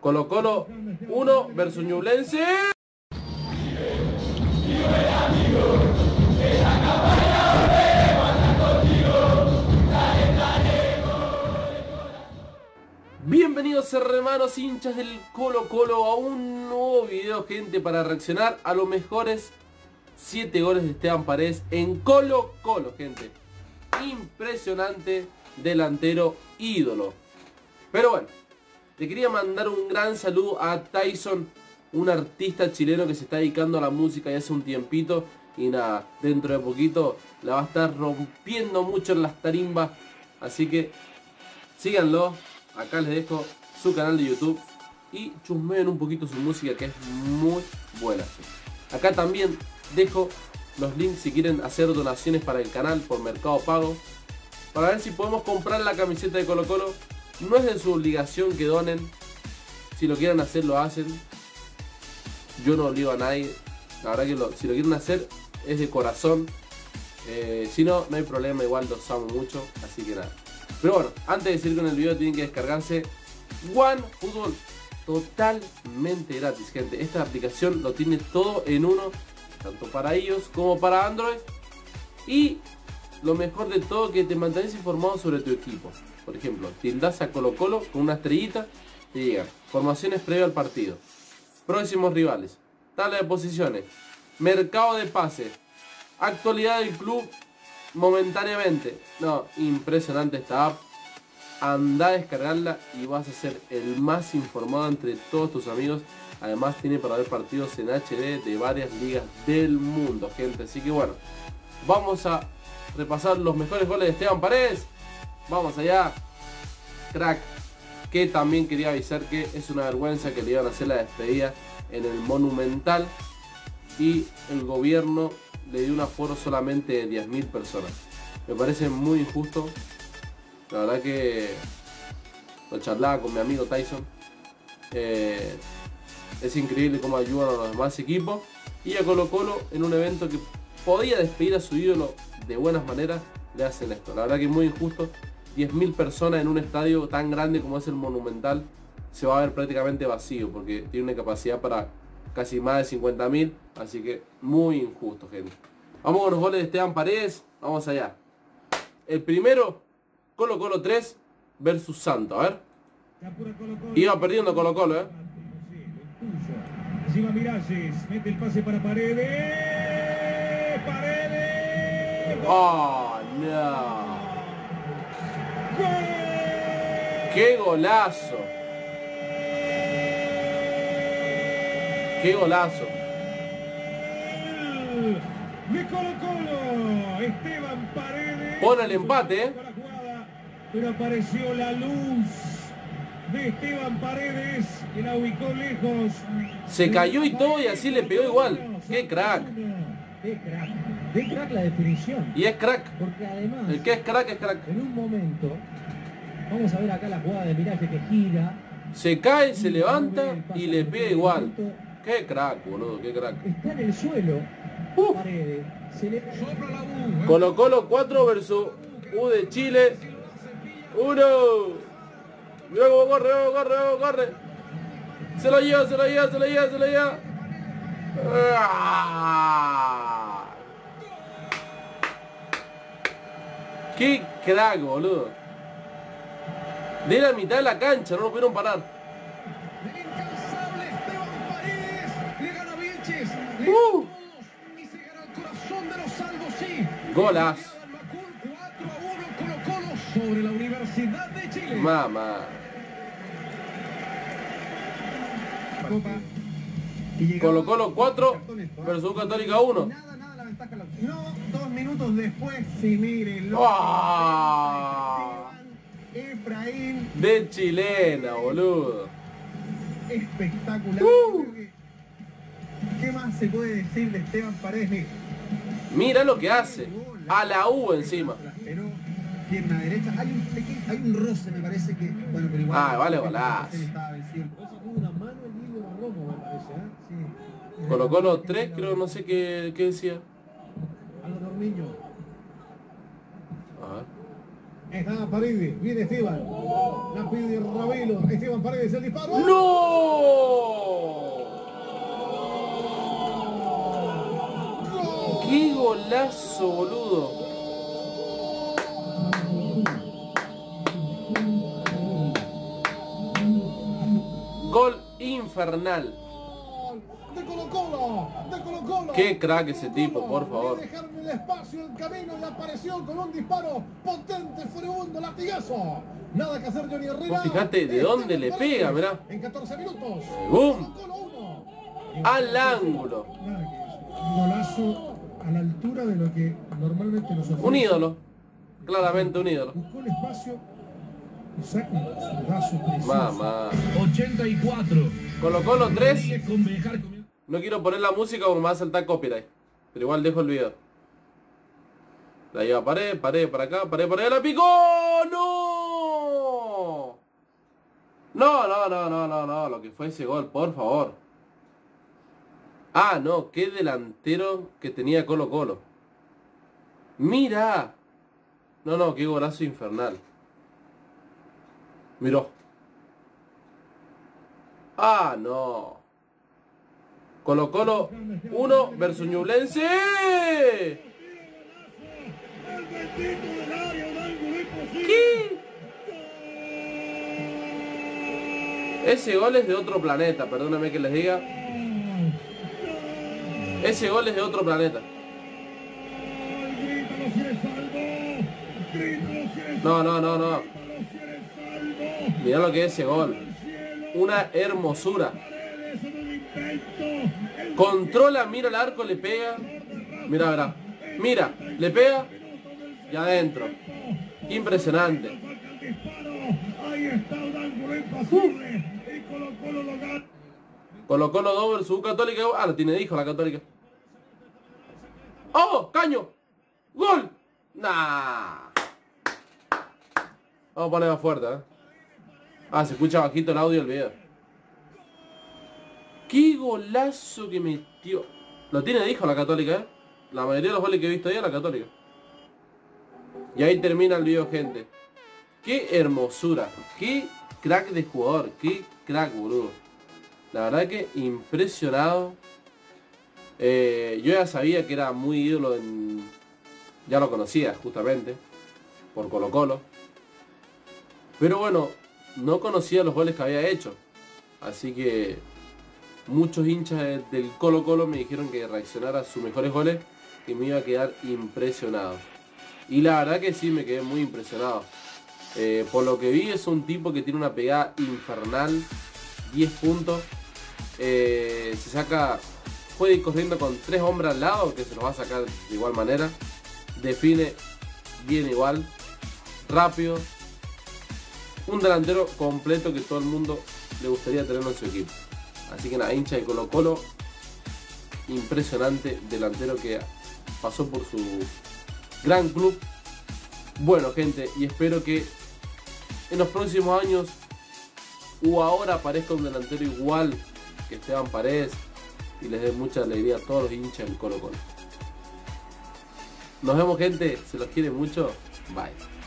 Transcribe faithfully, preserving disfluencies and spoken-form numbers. Colo Colo uno versus Ñublense. Bienvenidos hermanos hinchas del Colo Colo a un nuevo video, gente, para reaccionar a los mejores siete goles de Esteban Paredes en Colo Colo, gente. Impresionante delantero ídolo. Pero bueno, le quería mandar un gran saludo a Tyson, un artista chileno que se está dedicando a la música ya hace un tiempito. Y nada, dentro de poquito la va a estar rompiendo mucho en las tarimbas. Así que síganlo. Acá les dejo su canal de YouTube y chusmeen un poquito su música, que es muy buena. Acá también dejo los links si quieren hacer donaciones para el canal por Mercado Pago, para ver si podemos comprar la camiseta de Colo Colo. No es de su obligación que donen. Si lo quieren hacer, lo hacen. Yo no obligo a nadie. La verdad que lo, si lo quieren hacer es de corazón. Eh, si no, no hay problema. Igual los amo mucho. Así que nada. Pero bueno, antes de seguir con el video tienen que descargarse One Fútbol totalmente gratis, gente. Esta aplicación lo tiene todo en uno, tanto para iOS como para Android. Y lo mejor de todo, que te mantenés informado sobre tu equipo. Por ejemplo, tildas a Colo Colo con una estrellita y llegan formaciones previas al partido, próximos rivales, tabla de posiciones, mercado de pases, actualidad del club momentáneamente. No, impresionante esta app. Anda a descargarla y vas a ser el más informado entre todos tus amigos. Además tiene para ver partidos en H D de varias ligas del mundo, gente. Así que bueno, vamos a repasar los mejores goles de Esteban Paredes. Vamos allá. Crack, que también quería avisar que es una vergüenza que le iban a hacer la despedida en el Monumental y el gobierno le dio un aforo solamente de diez mil personas. Me parece muy injusto. La verdad que lo charlaba con mi amigo Tyson. Eh, es increíble cómo ayudan a los demás equipos. Y a Colo Colo, en un evento que podía despedir a su ídolo de buenas maneras, le hacen esto. La verdad que es muy injusto. diez mil personas en un estadio tan grande como es el Monumental. Se va a ver prácticamente vacío, porque tiene una capacidad para casi más de cincuenta mil, así que muy injusto, gente. Vamos con los goles de Esteban Paredes, vamos allá. El primero, Colo Colo tres versus Santo, a ver. Iba perdiendo Colo Colo, eh. Lleva Miralles, mete el pase para Paredes. Paredes. Oh, no. ¡Qué golazo! ¡Qué golazo! De Colo Colo, Esteban Paredes. Pone el empate, ¿eh? Pero apareció la luz de Esteban Paredes, que la ubicó lejos. Se cayó y todo, y así le pegó igual. ¡Qué crack! ¡Qué crack! ¡Qué crack la definición! Y es crack. Porque además, el que es crack es crack. En un momento, vamos a ver acá la jugada de Miralles que gira. Se cae, se levanta y le pega igual. Qué crack, boludo, qué crack. Está en el suelo. Uh. Paredes. Se le... Colo Colo cuatro versus U de Chile. Uno. Mirá cómo corre, corre, corre. Se lo lleva, se lo lleva, se lo lleva, se lo lleva. Ah. Qué crack, boludo. De la mitad de la cancha, no lo pudieron parar. El incansable Esteban Paredes le gana a Vilches. Uh. Y se gana el corazón de los salvos, sí. Golas. cuatro a uno Colo Colo sobre la Universidad de Chile. Mamá. Colo Colo cuatro versus Católica uno. Nada, nada la ventaja. No, dos minutos después, si miren. ¡Ah! Efraín de chilena, boludo. Espectacular. Uh. ¿Qué más se puede decir de Esteban Paredes? Mira lo que hace. A la U encima. Pero pierna derecha. Hay un pequeño, hay un roce, me parece que. Bueno, pero igual. Ah, vale, golazo. Colocó los tres, creo, no sé qué, qué decía. A los dos niños. A ver. Está Paredes, viene Esteban. La pide Ravelo. Esteban Paredes, el disparo. ¡No! ¡Qué golazo, boludo! Gol infernal. De Colo Colo, de Colo Colo. Qué crack ese tipo, por favor. Dejaron el espacio, el camino y apareció con un disparo potente, furibundo, latigazo. Nada que hacer, Johnny Herrera. Fíjate de dónde le pega, ¿verdad? En catorce minutos. ¡Bum! Al ángulo. Un golazo a la altura de lo que normalmente nos ofrece. Un ídolo. Claramente un ídolo. Buscó el espacio. Mamá. ochenta y cuatro. Colo Colo tres. No quiero poner la música porque me va a saltar copyright. Pero igual dejo el video. La lleva Pared, Pared para acá, Pared, Pared, la picó. ¡No! No, no, no, no, no, no. Lo que fue ese gol, por favor. Ah, no, qué delantero que tenía Colo Colo. Mira. No, no, qué golazo infernal. Miró. Ah, no. Colo Colo uno versus Ñublense. ¿Qué? Ese gol es de otro planeta, perdóname que les diga. Ese gol es de otro planeta. No, no, no, no. Mirá lo que es ese gol. Una hermosura. Controla, mira el arco, le pega. Mira, verá. Mira, le pega. Y adentro. Impresionante. Uh. Colo Colo dos versus U Católica. Ah, lo tiene, dijo la Católica. ¡Oh! ¡Caño! ¡Gol! ¡Nah! Vamos a poner más fuerte, ¿eh? Ah, se escucha bajito el audio del video. ¡Qué golazo que metió! Lo tiene, dijo la Católica, ¿eh? La mayoría de los goles que he visto hoy es la Católica. Y ahí termina el video, gente. ¡Qué hermosura! ¡Qué crack de jugador! ¡Qué crack, boludo! La verdad que impresionado. Eh, yo ya sabía que era muy ídolo en... Ya lo conocía, justamente. Por Colo Colo. Pero bueno... No conocía los goles que había hecho. Así que muchos hinchas del Colo Colo me dijeron que reaccionara a sus mejores goles, que me iba a quedar impresionado. Y la verdad que sí, me quedé muy impresionado. eh, Por lo que vi, es un tipo que tiene una pegada infernal. Diez puntos. eh, Se saca. Puede ir corriendo con tres hombres al lado, que se los va a sacar de igual manera. Define bien igual. Rápido. Un delantero completo que todo el mundo le gustaría tenerlo en su equipo. Así que nada, hincha de Colo Colo. Impresionante delantero que pasó por su gran club. Bueno, gente, y espero que en los próximos años o ahora aparezca un delantero igual que Esteban Paredes y les dé mucha alegría a todos los hinchas del Colo Colo. Nos vemos, gente, se los quiere mucho. Bye.